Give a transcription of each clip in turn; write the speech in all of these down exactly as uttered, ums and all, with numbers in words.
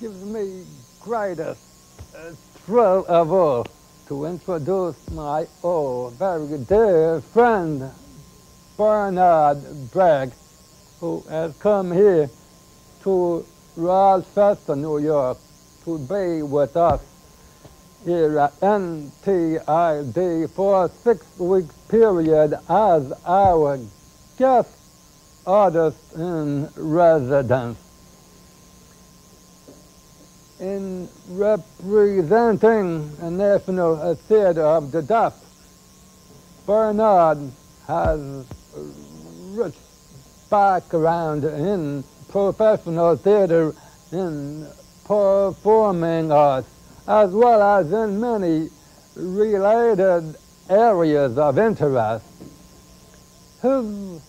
gives me greatest uh, thrill of all to introduce my old, very dear friend, Bernard Bragg, who has come here to Rochester, New York, to be with us here at N T I D for a six-week period as our guest artist in residence. In representing the National Theatre of the Deaf, Bernard has a rich background in professional theatre, in performing arts, as well as in many related areas of interest. His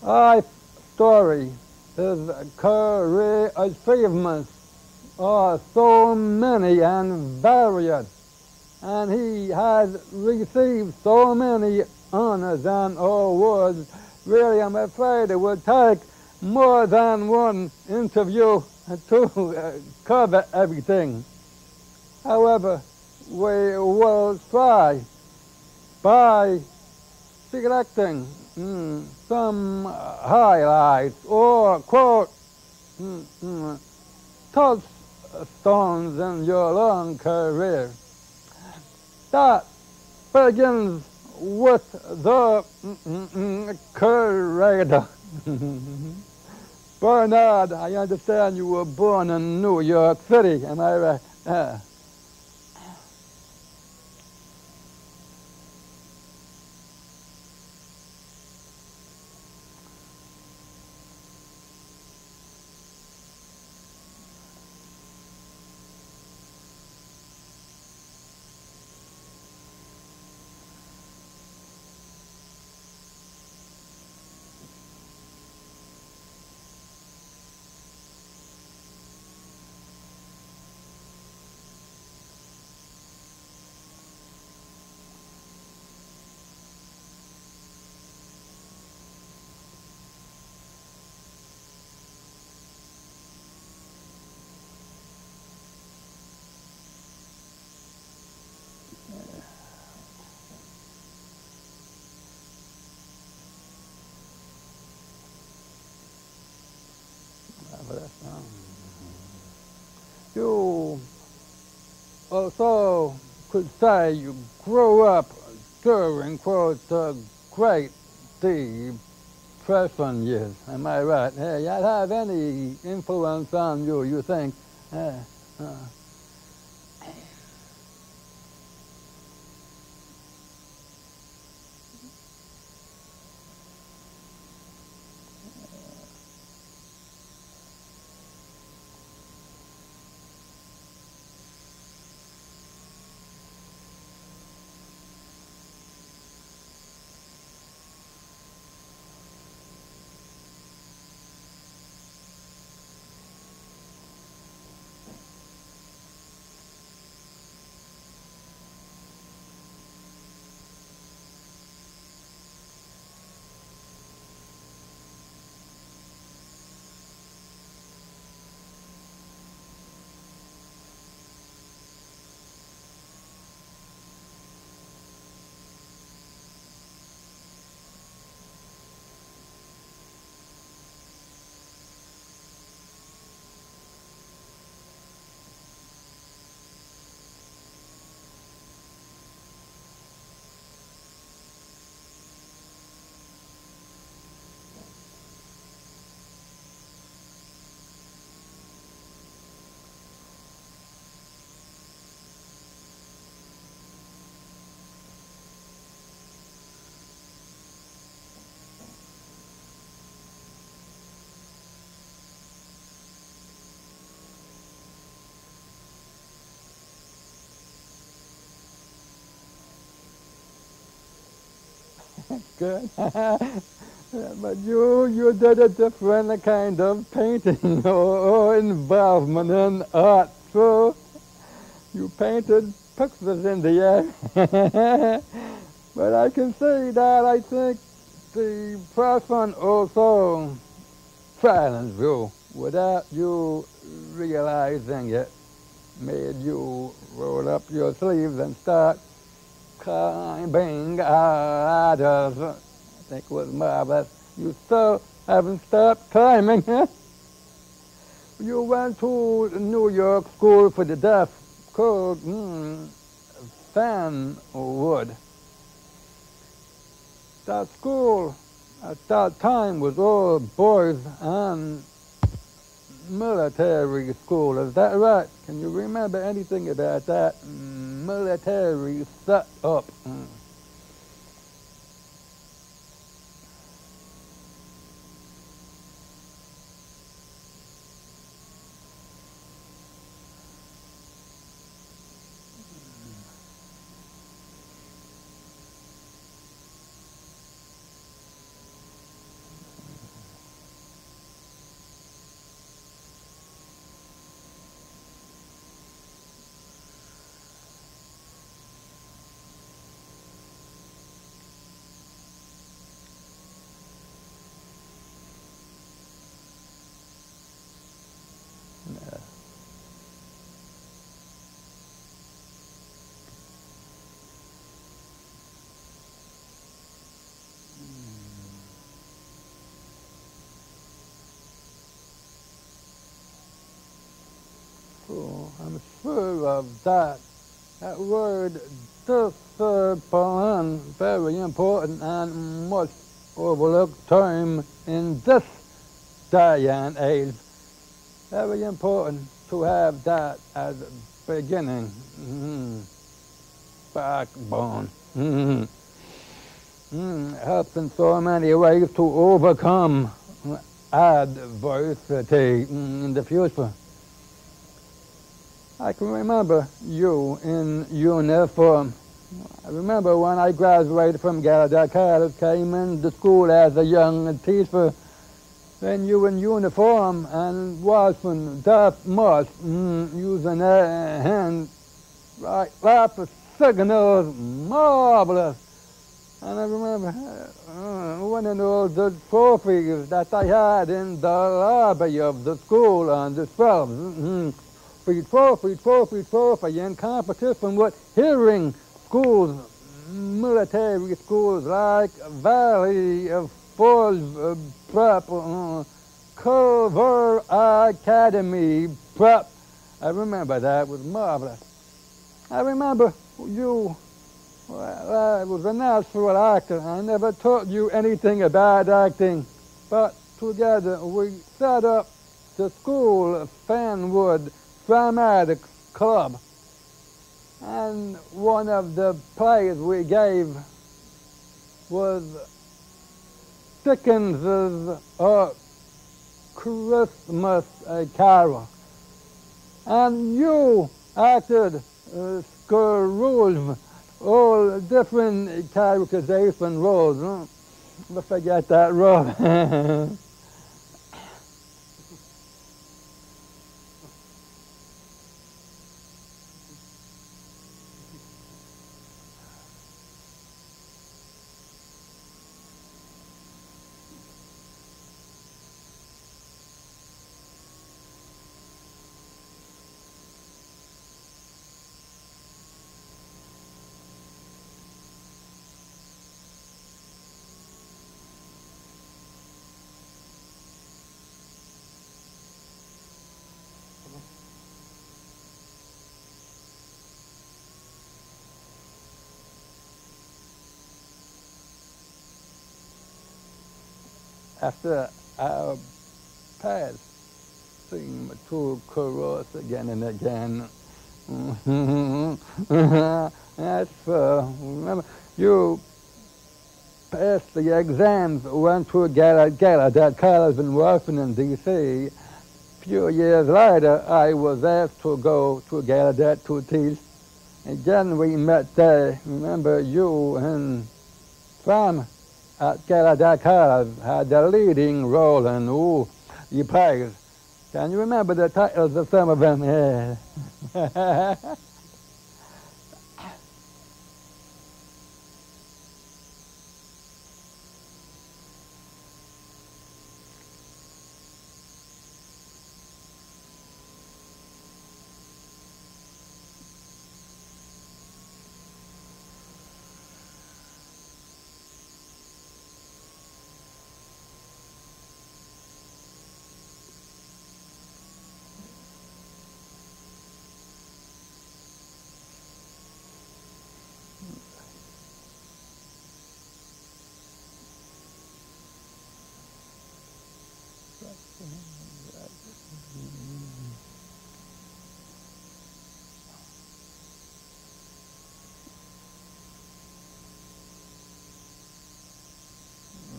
life story, his career achievements are so many and varied, and he has received so many honors and awards. Really, I'm afraid it would take more than one interview to cover everything. However, we will try by selecting mm, some highlights or quote mm, mm, touchstones in your long career. That begins with the mm, mm, curator. Bernard, I understand you were born in New York City, am I right? Uh, You also could say you grew up during, quote, the Great Depression years. Am I right? Hey, that have any influence on you, you think? Uh, uh. Good. But you you did a different kind of painting or, or involvement in art, so you painted pictures in the air. But I can see that I think the person also silenced you without you realizing it made you roll up your sleeves and start climbing ladders. I think it was marvelous. You still haven't stopped climbing. You went to New York School for the Deaf called mm, Fanwood. That school at that time was all boys and military school. Is that right? Can you remember anything about that military set-up? Mm. Oh, I'm sure of that. That word discipline, very important and much overlooked term in this day and age. Very important to have that as a beginning. Mm-hmm. Backbone. Mm-hmm. Mm-hmm. Helps in so many ways to overcome adversity in the future. I can remember you in uniform. I remember when I graduated from Gallaudet College, came into school as a young teacher. Then you in uniform and watching deaf must mm, using their hand right lap of signals, marvelous. And I remember uh, winning all the trophies that I had in the lobby of the school on the shelves. Mm-hmm. Free trophy, trophy, trophy, in competition with hearing schools, military schools like Valley of Forge Prep, uh, Culver Academy Prep. I remember that was marvelous. I remember you, well, I was a natural actor. I never taught you anything about acting, but together we set up the school, Fanwood Dramatic Club, and one of the plays we gave was Dickens's A Christmas Carol, and you acted uh, Scrooge, all different characterization roles. Don't huh? forget that role. After our paths seem to cross again and again. That's, uh, remember, you passed the exams, went to Gallaudet College in Washington, D C A few years later, I was asked to go to Gallaudet to teach. Again, we met there. Remember, you and Sam at Gallaudet College had the leading role in who you played. Can you remember the titles of some of them? Yeah.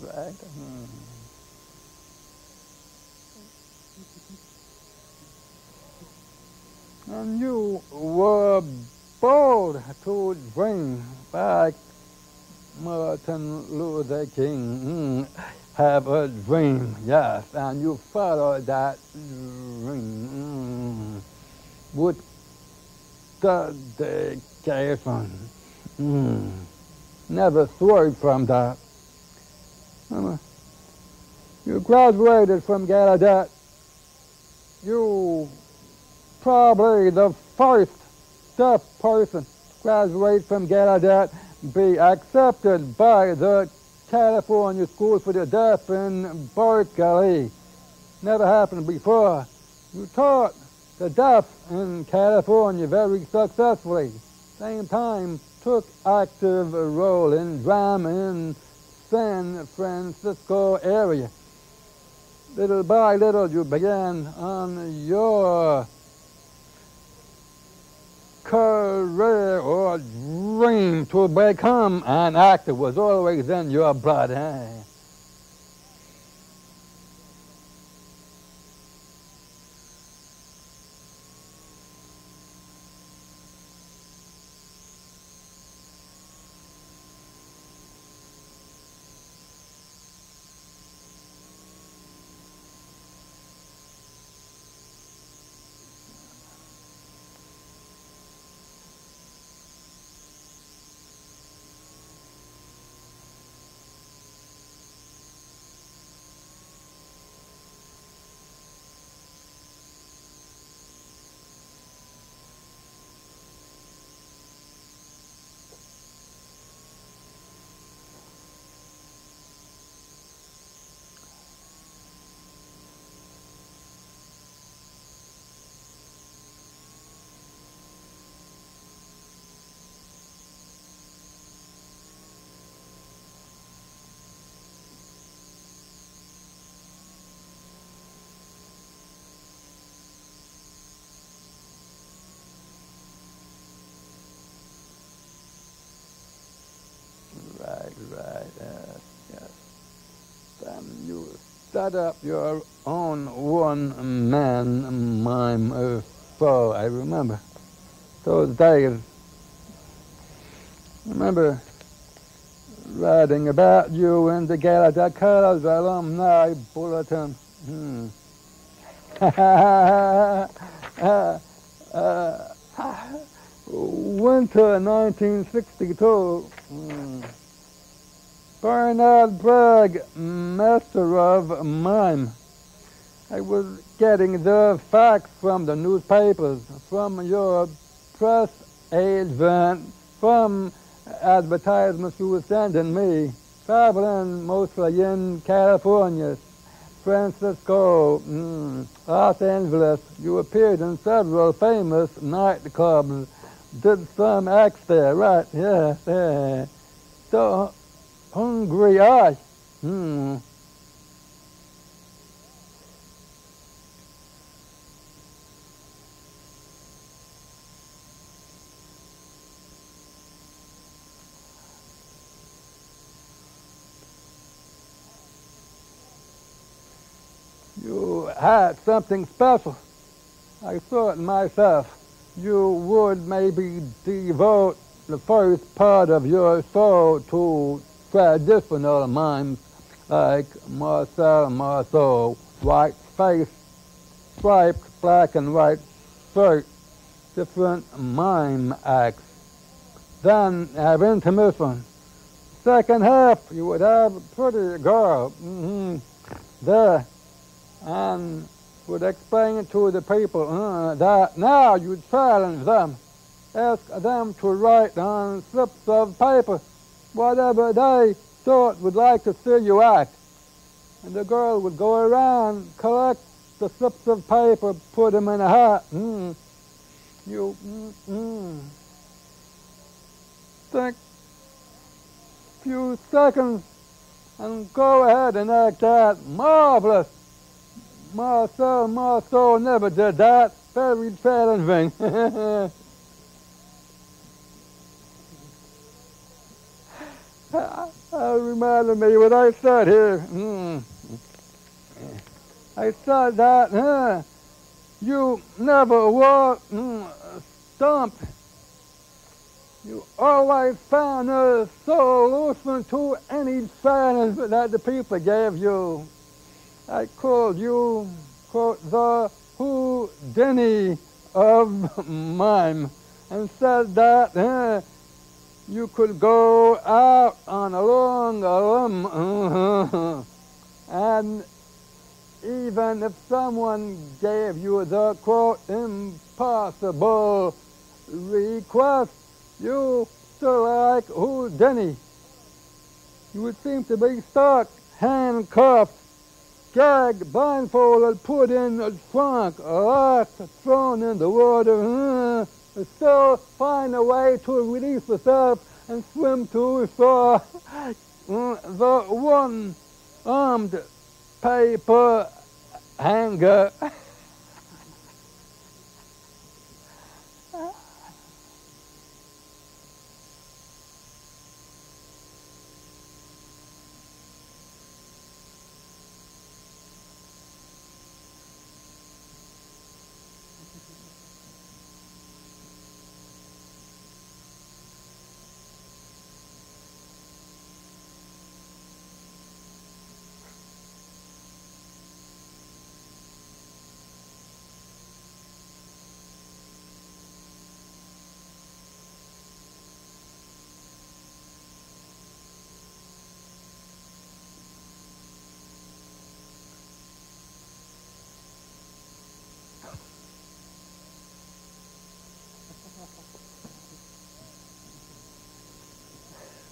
Right. Hmm. And you were bold to bring back Martin Luther King. Mm. Have a dream, yes, and you follow that dream mm. with dedication. Mm. Never swerved from that. You graduated from Gallaudet. You probably the first deaf person to graduate from Gallaudet, be accepted by the California School for the Deaf in Berkeley. Never happened before. You taught the deaf in California very successfully. Same time, took active role in drama in San Francisco area. Little by little, you began on your career or dream to become an actor was always in your blood. Eh? Set up your own one-man mime foe. I remember those days. I remember writing about you in the Gallaudet College Alumni Bulletin. Hmm. uh, uh, winter nineteen sixty-two. Hmm. Bernard Bragg, Master of Mime. I was getting the facts from the newspapers, from your press agent, from advertisements you were sending me, traveling mostly in California, Francisco, mm, Los Angeles. You appeared in several famous nightclubs, did some acts there, right, yeah, yeah. So, hungry eye. Hmm. You had something special. I thought myself you would maybe devote the first part of your soul to traditional mimes like Marcel Marceau, white face, striped black and white shirt, different mime acts. Then have intermission. Second half, you would have a pretty girl mm-hmm, there and would explain to the people uh, that now you challenge them, ask them to write on slips of paper whatever they thought would like to see you act. And the girl would go around, collect the slips of paper, put them in a hat. Mm. You mm, mm. think a few seconds and go ahead and act that marvelous Marcel Marceau never did that. Very sad thing. That reminded me what I said here. Mm. I said that, huh? You never were mm, stumped. You always found a solution to any challenge that the people gave you. I called you, quote, the Houdini of mime, and said that, huh? You could go out on a long limb, and even if someone gave you the, quote, impossible request, you still, like Houdini, you would seem to be stuck, handcuffed, gagged, blindfolded, put in a trunk, locked, thrown in the water, still find a way to release yourself and swim to shore. The one-armed paper hanger.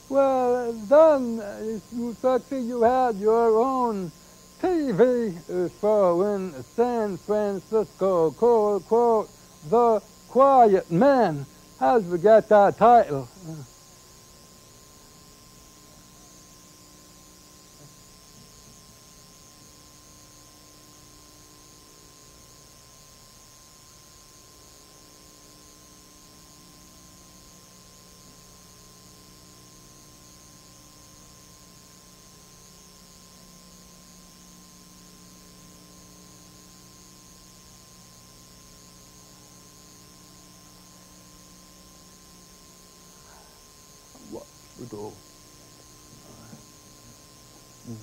Well, then, you actually you had your own T V show in San Francisco called, quote, The Quiet Man. How did we get that title? Go. Mm.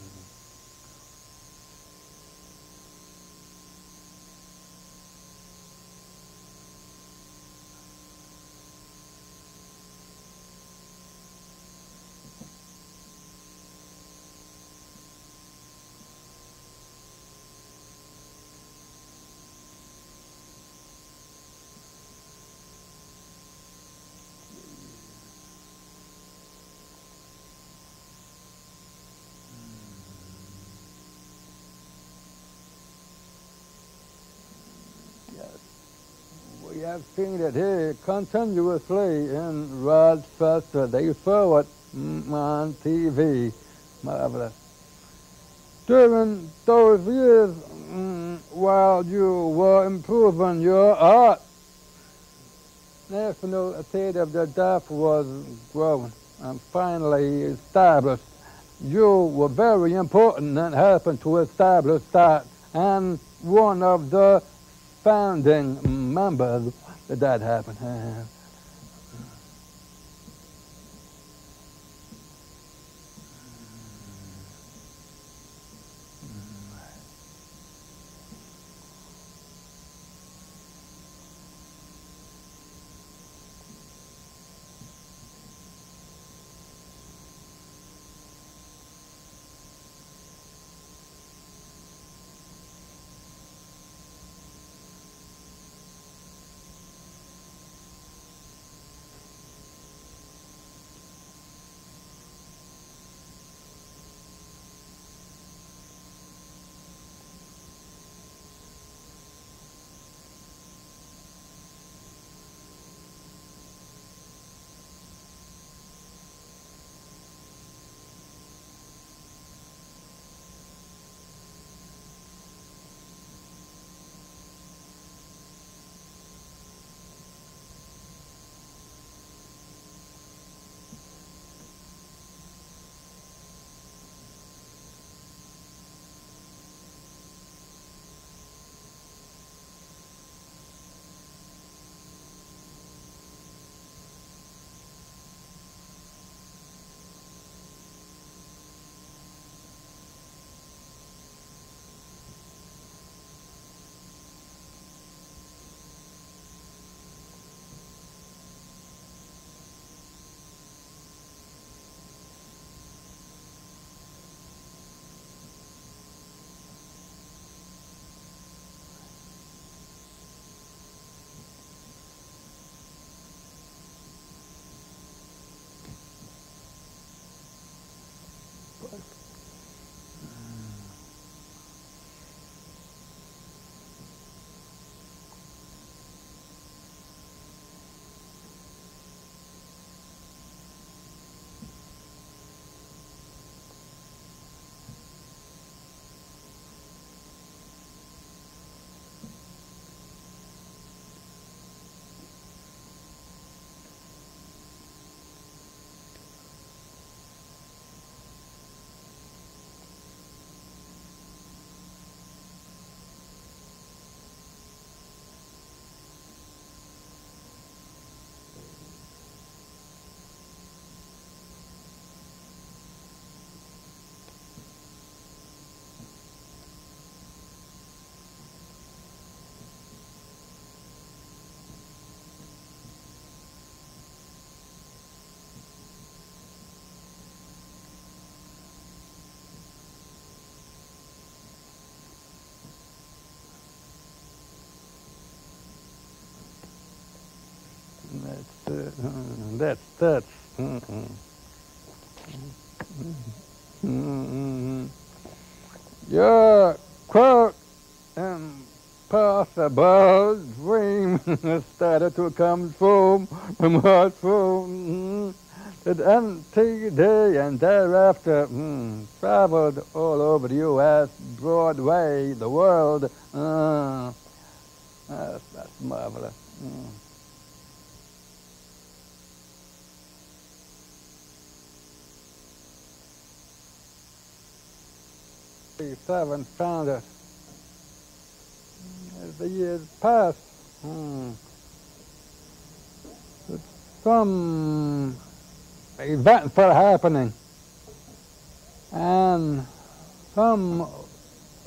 We have seen it here continuously in Rochester. They saw it on T V. Marvelous. During those years, while you were improving your art, National Theatre of the Deaf was growing and finally established. You were very important in helping to establish that, and one of the founding members that that happened. work. That's, that's, mm-mm. Mm-mm. Your quote, impossible dream started to come true, remorseful, that N T I D and thereafter mm, traveled all over the U S, Broadway, the world. Uh, that's, that's marvelous. Mm. Seven founder. As the years passed, hmm, some events were happening, and some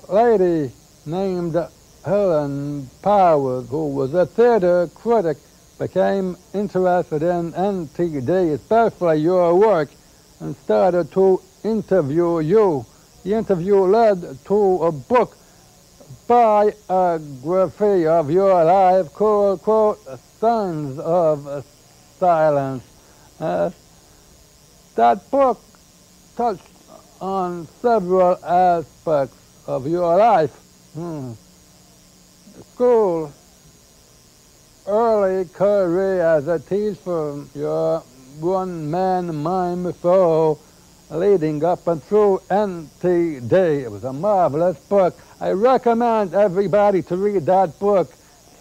lady named Helen Powers, who was a theatre critic, became interested in N T I D, especially your work, and started to interview you. The interview led to a book biography of your life called, quote, Sons of Silence. Uh, that book touched on several aspects of your life. Hmm. School, early career as a teacher, your one-man mime show, leading up and through N T I D. It was a marvelous book. I recommend everybody to read that book,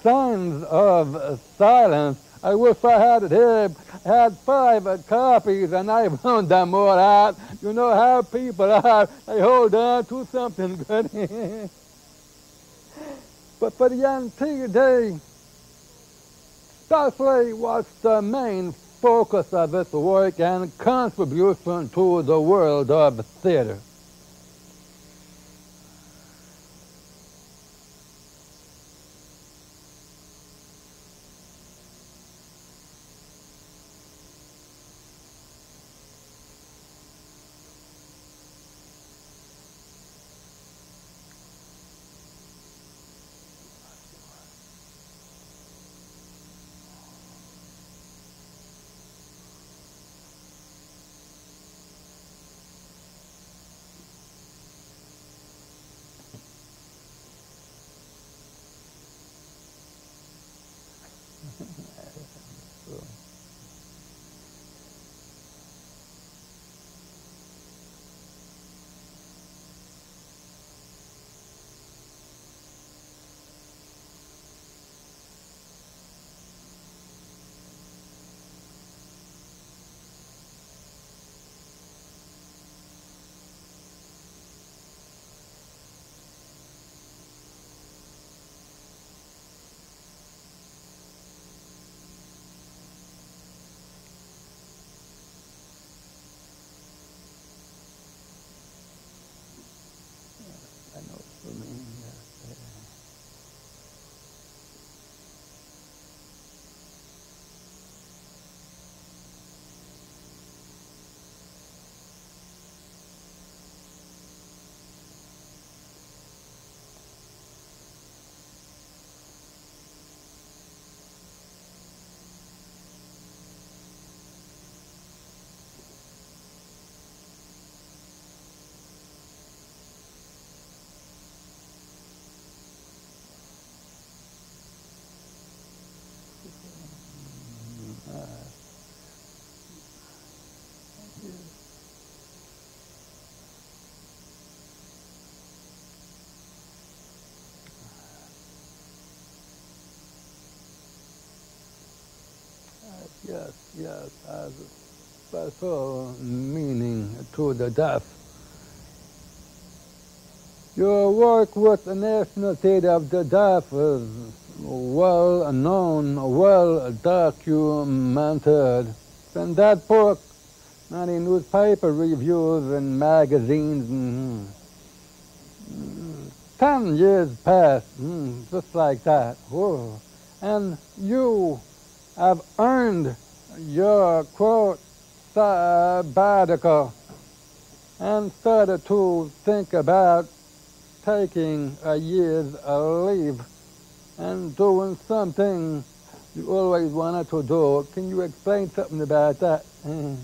Sons of Silence. I wish I had it here. I had five copies and I wound them all out. You know how people are. They hold on to something good. But for the N T I D, especially was the main focus of its work and contribution to the world of theatre. yes, yes, has special meaning to the deaf. Your work with the National Theatre of the Deaf is well known, well documented. In that book, many newspaper reviews and magazines, mm, ten years passed, mm, just like that. Whoa. And you have earned your, quote, sabbatical and started to think about taking a year's leave and doing something you always wanted to do. Can you explain something about that? Mm.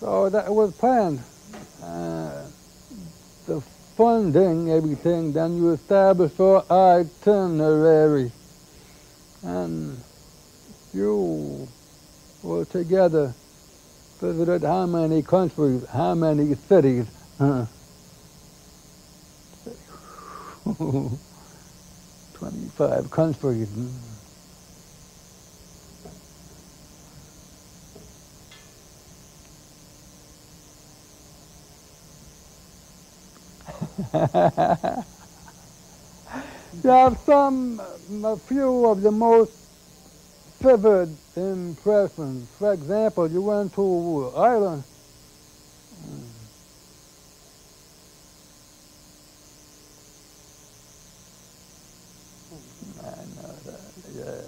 So that was planned, uh, the funding, everything, then you establish your itinerary, and you were together, visited how many countries, how many cities? twenty-five countries. You have some, a few of the most vivid impressions. For example, you went to Ireland. I know that, yeah.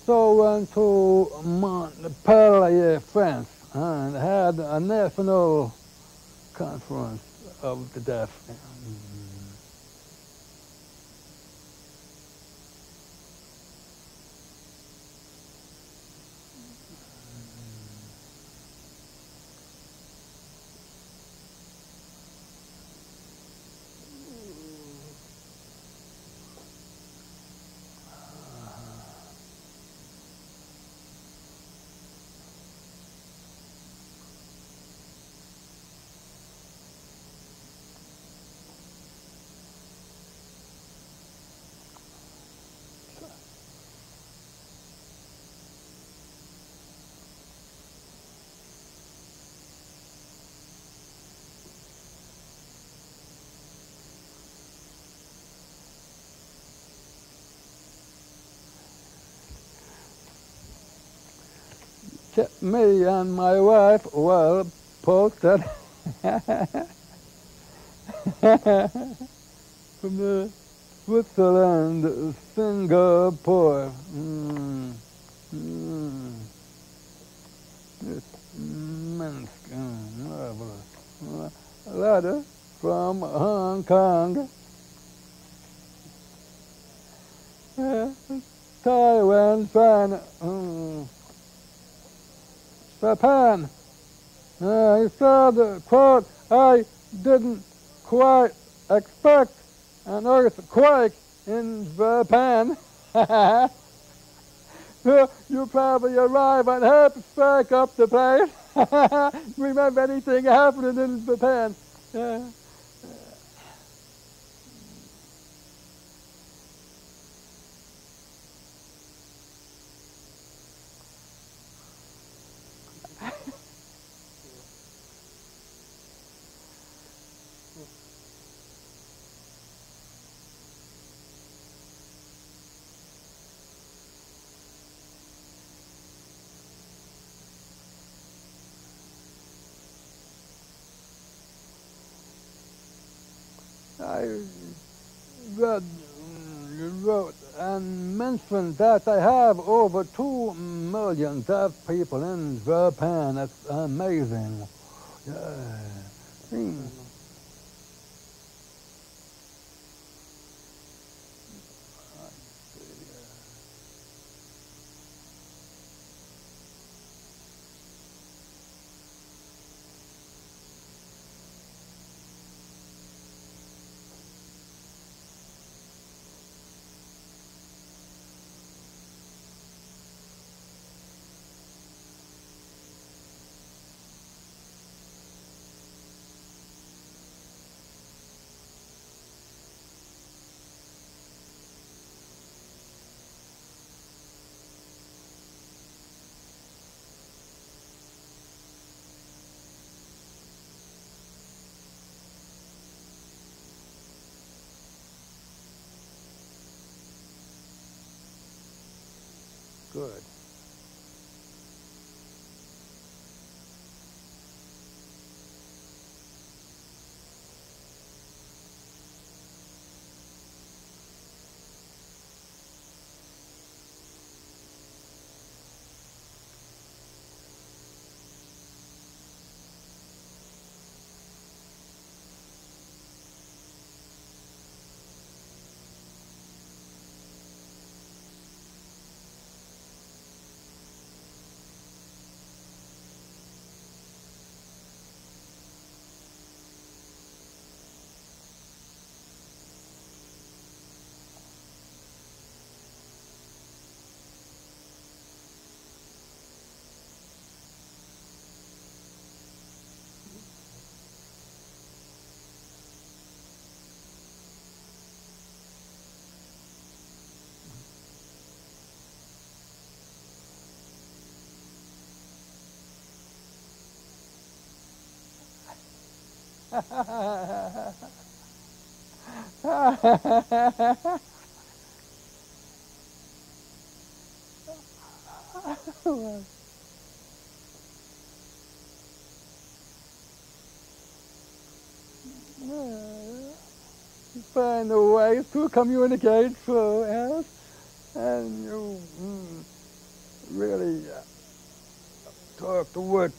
also went to Montpellier, France, and had a national conference of the deaf. Me and my wife were posted from the Switzerland, Singapore. Mm. Mm. It's Minsk, marvelous. Letter from Hong Kong, Taiwan, China. Mm. Japan. Uh, he said, uh, quote, I didn't quite expect an earthquake in Japan. You probably arrive and help back up the plane. Remember anything happening in Japan. Uh, I read, wrote and mentioned that I have over two million deaf people in Japan. That's amazing. Yeah. Mm. Good. Find a way to communicate through us, and you really uh, talked with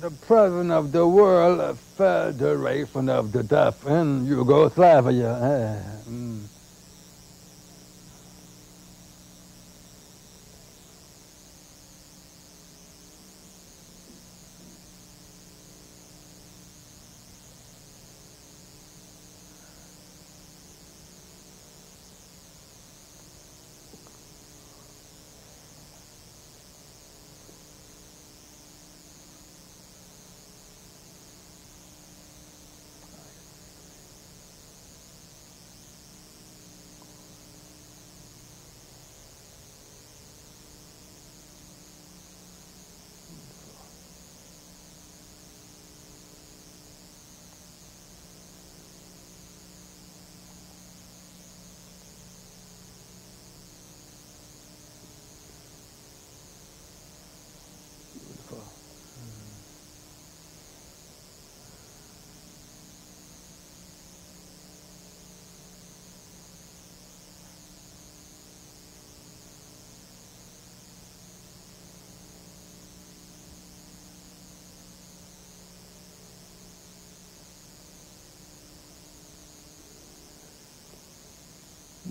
the president of the World Federation of the Deaf in Yugoslavia. Uh, mm.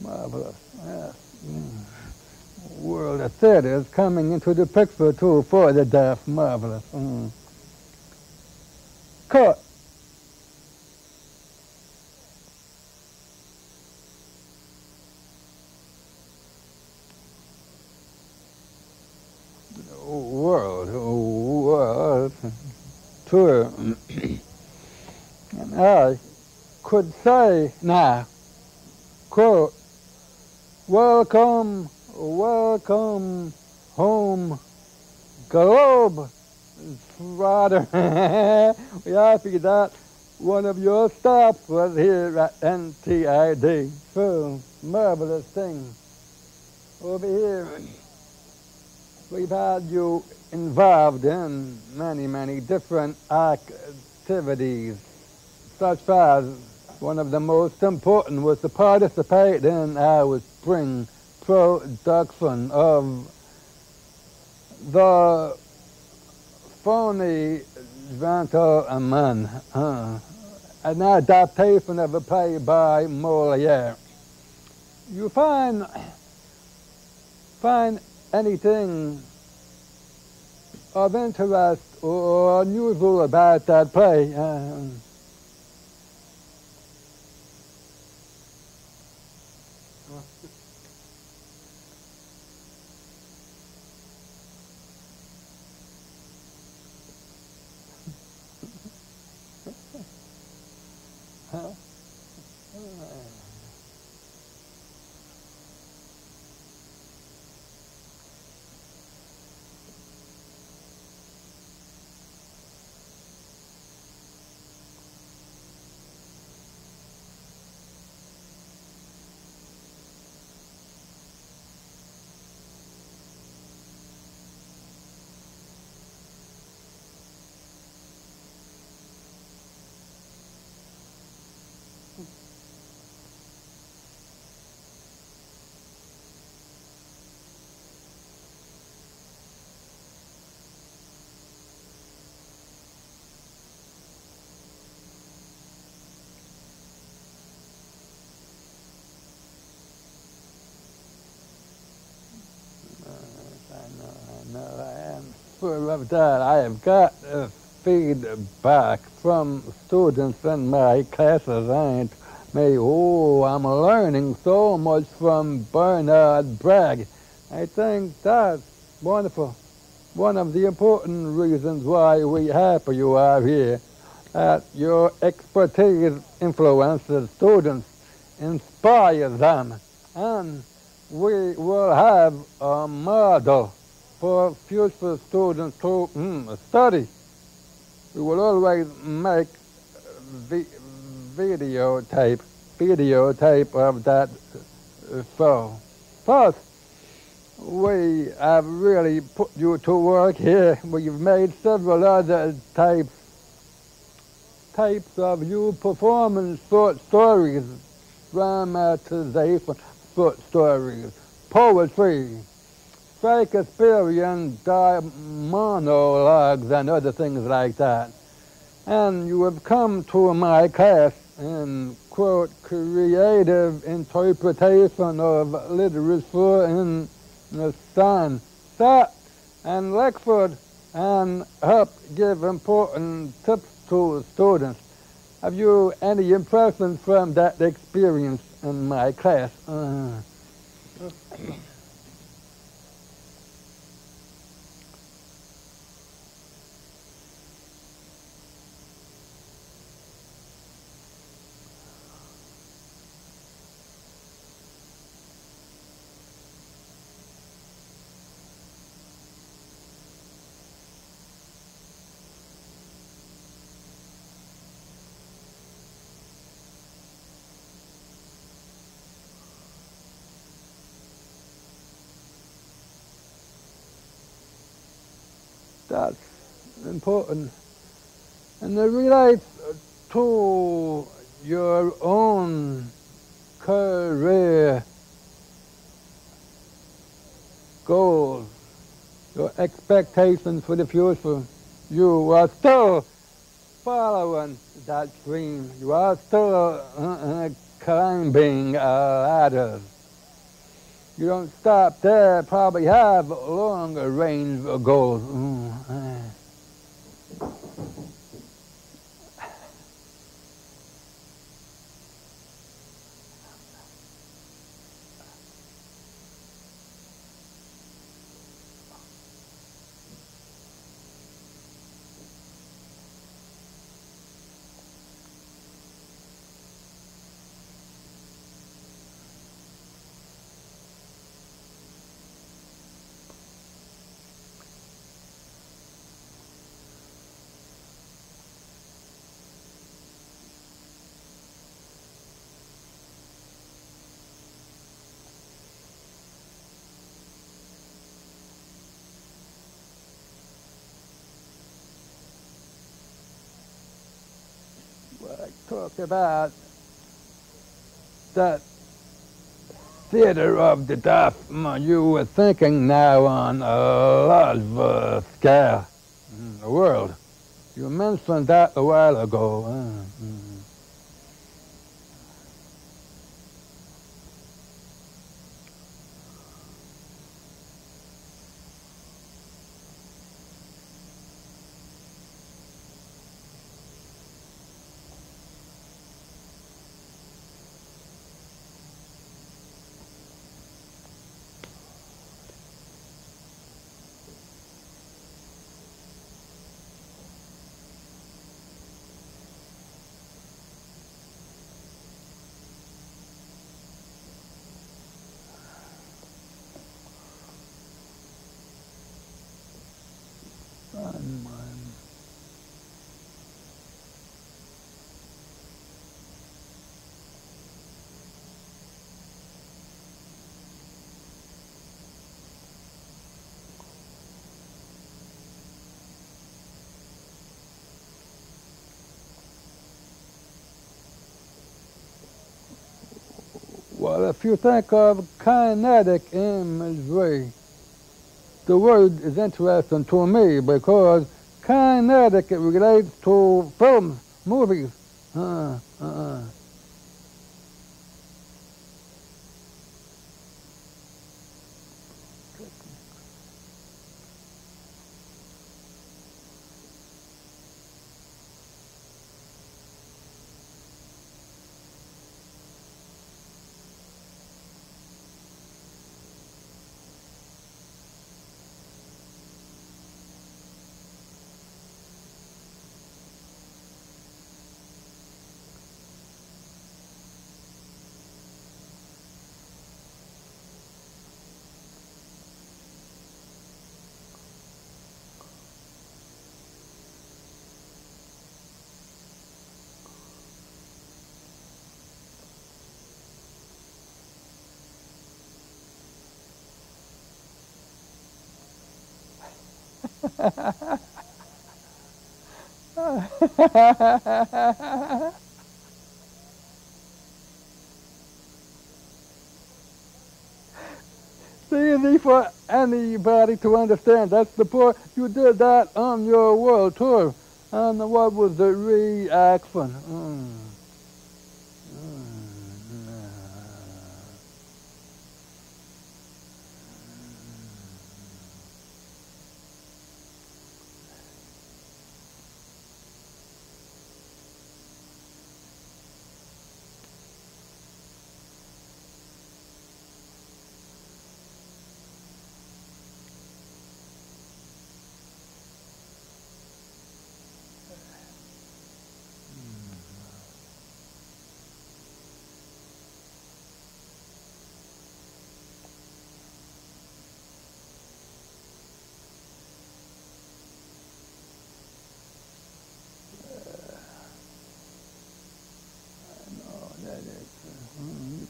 Marvelous. Yes. Mm. World of theater is coming into the picture too for the deaf. Marvelous. Mm. Cut. World, world tour. And I could say now, quote, welcome, welcome home, globe trotter. We happy that one of your staff was here at N T I D. So, marvelous thing. Over here, we've had you involved in many, many different activities, such as one of the most important was to participate in our spring production of The Phony Gentleman, uh, an adaptation of a play by Moliere. You find, find anything of interest or unusual about that play? Uh, Full of that. I have got uh, feedback from students in my classes, and me, oh, I'm learning so much from Bernard Bragg. I think that's wonderful. One of the important reasons why we happy you are here, that your expertise influences students, inspires them, and we will have a model for future students to mm, study. We will always make vi videotape, videotape of that show. First, we have really put you to work here. We've made several other types, types of you performing short stories, dramatization, short stories, poetry, fake Epirean monologues and other things like that. And you have come to my class in, quote, creative interpretation of literature in the sun. Sat and lectured and helped give important tips to students. Have you any impressions from that experience in my class? Uh. That's important. And it relates to your own career goals, your expectations for the future. You are still following that dream. You are still uh, climbing a ladder. You don't stop there, probably have longer range goals. Mm. Talked about that theater of the deaf. You were thinking now on a large scale in the world. You mentioned that a while ago. Mm-hmm. Well, if you think of kinetic imagery, the word is interesting to me because kinetic, it relates to films, movies. Uh, uh, too easy for anybody to understand. That's the point. You did that on your world tour. And what was the reaction? Mm.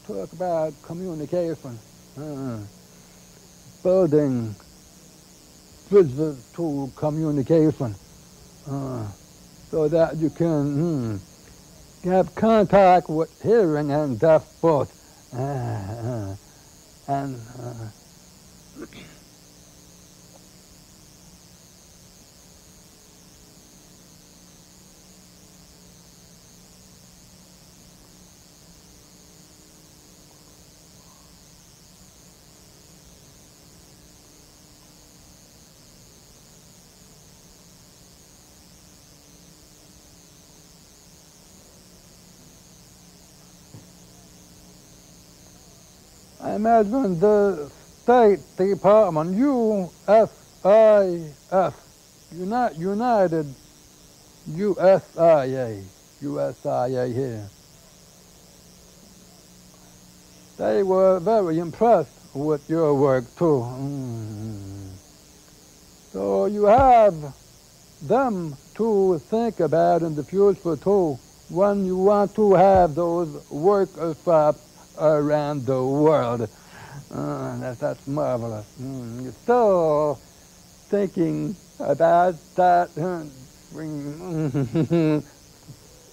Talk about communication, uh, building physical communication, uh, so that you can mm, have contact with hearing and deaf both, uh, uh, and uh, imagine the State Department, U S I A, United U S I A, U S I A here. They were very impressed with your work too. Mm. So you have them to think about in the future too when you want to have those workshops around the world. Uh, that, that's marvelous. Mm, you're still thinking about that dream,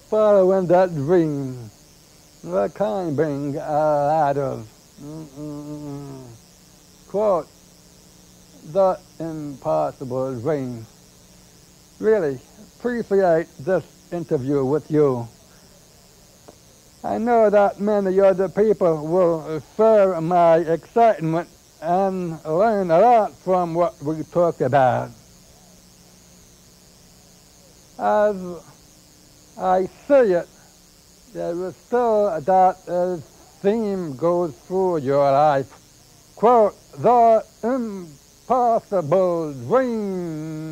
following that dream. What kind bring out of? Mm, mm, mm. Quote, the impossible dream. Really appreciate this interview with you. I know that many other people will share my excitement and learn a lot from what we talked about. As I see it, there is still that uh, theme goes through your life. Quote, the impossible dream.